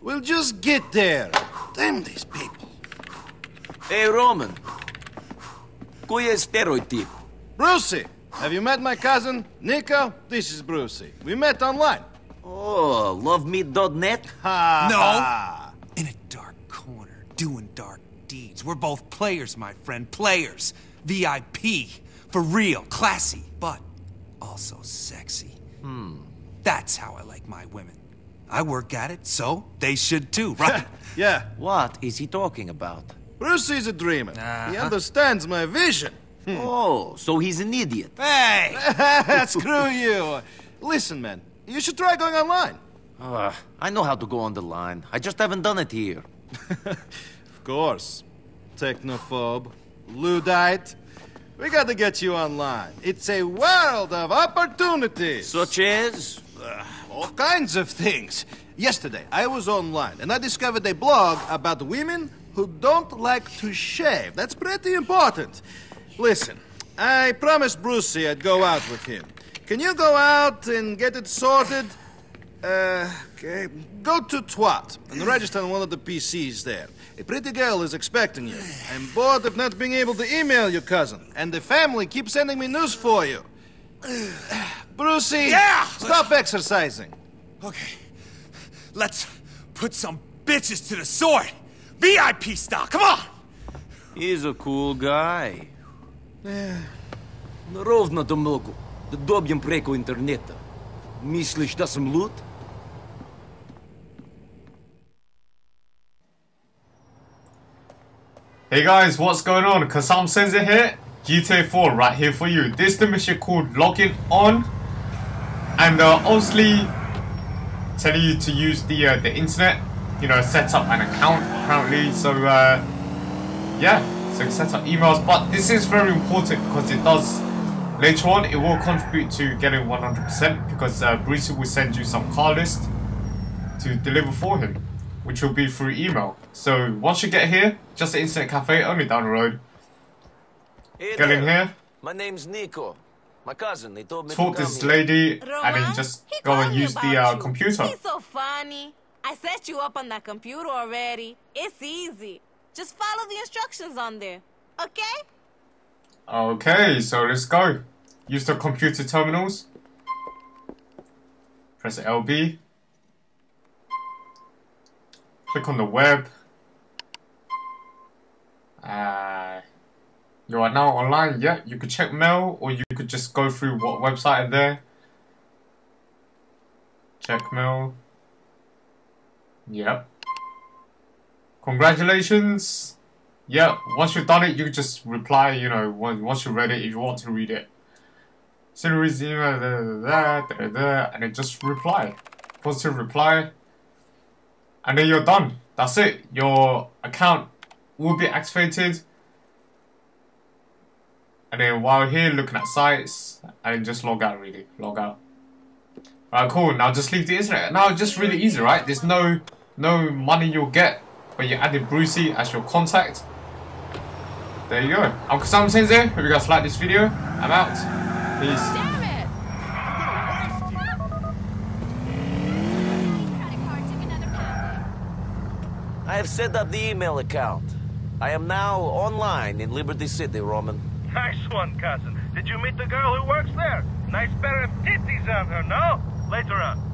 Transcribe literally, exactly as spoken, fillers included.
We'll just get there. Damn these people. Hey, Roman. Cui è stereotip? Brucie, have you met my cousin? Niko, this is Brucie. We met online. Oh, love me dot net? Ha! No! In a dark corner, doing dark deeds. We're both players, my friend. Players. V I P. For real. Classy. But also sexy. Hmm. That's how I like my women. I work at it, so they should too, right? Yeah. What is he talking about? Brucie's a dreamer. Uh-huh. He understands my vision. Hmm. Oh, so he's an idiot. Hey! Screw you. Listen, man. You should try going online. Uh, I know how to go on the line. I just haven't done it here. Of course. Technophobe. Luddite. We gotta get you online. It's a world of opportunities. Such as? Uh, all kinds of things. Yesterday, I was online, and I discovered a blog about women who don't like to shave. That's pretty important. Listen, I promised Brucie I'd go out with him. Can you go out and get it sorted? Uh, okay. Go to Twat and register on one of the P Cs there. A pretty girl is expecting you. I'm bored of not being able to email your cousin, and the family keeps sending me news for you. Brucie, yeah! Stop exercising. Okay, let's put some bitches to the sword. V I P style, come on! He's a cool guy. Yeah. Ровно до мозгу. Добьем преку интернета. Мислишь, да съм луд? Hey guys, what's going on? Kazama Sensei here. G T A four right here for you. This is the mission called Logging On, and uh, obviously telling you to use the uh, the internet. You know, set up an account apparently. So uh, yeah, so set up emails. But this is very important because it does. Later on, it will contribute to getting one hundred percent because uh, Brucie will send you some car list to deliver for him, which will be through email. So once you get here, just the internet cafe only down the road. Hey, get in here. My name's Niko. My cousin. They told me talk to this lady Roman, and then just go and use the uh, computer. He's so funny. I set you up on that computer already. It's easy. Just follow the instructions on there. Okay. Okay, so let's go. Use the computer terminals. Press L B. Click on the web. Uh, you are now online. Yeah, you could check mail or you could just go through what website are there. Check mail. Yep. Congratulations. Yeah, once you've done it, you just reply, you know, once you read it, if you want to read it. Series email, da, da, da, da, da, and then just reply. Positive reply. And then you're done. That's it. Your account will be activated. And then while here, looking at sites, and just log out, really. Log out. Alright, cool. Now just leave the internet. Now it's just really easy, right? There's no, no money you'll get when you added Brucie as your contact. There you go. I'm Kazama Sensei. Hope you guys like this video. I'm out. Peace. Damn it. I'm gonna I have set up the email account. I am now online in Liberty City, Roman. Nice one, cousin. Did you meet the girl who works there? Nice pair of titties on her, no? Later on.